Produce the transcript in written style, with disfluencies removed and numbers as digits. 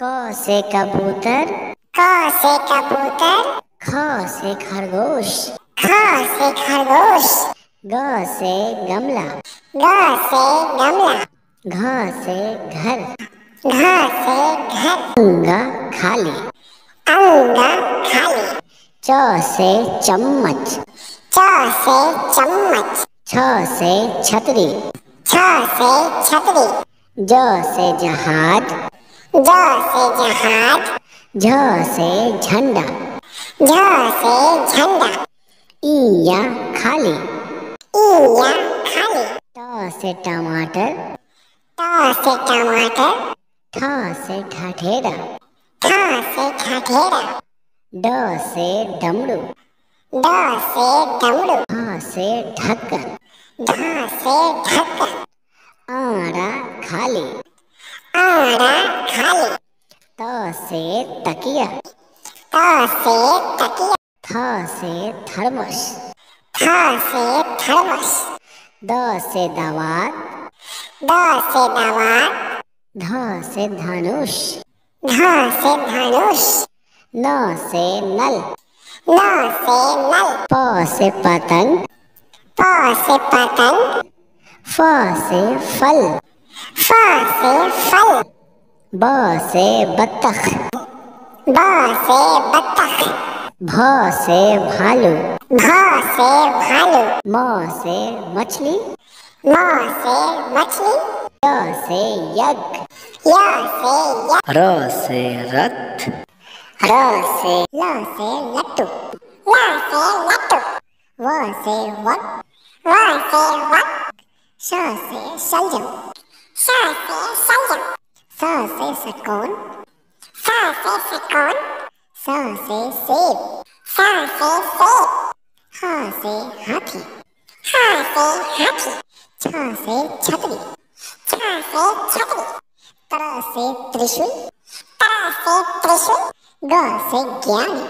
क से कबूतर ख से खरगोश ग से गमला घ से घर अंगा खाली च से चम्मच छ से छतरी ज से जहाज झ से झंडा इया खाली ट से टमाटर ठ से ठठेरा ड से डमरू ढ से ढक्कन आड़ा खाली त से तकिया थ थर्मस द से दवात ध धनुष न से नल प से पतंग फ से फल ब से बत्तख भ से भालू म से मछली य से यज्ञ ल से लट्टू व से वक श से शलजम स से षटकोण स से सेब ह से हाथी छ से छतरी त से त्रिशूल ग से ज्ञानी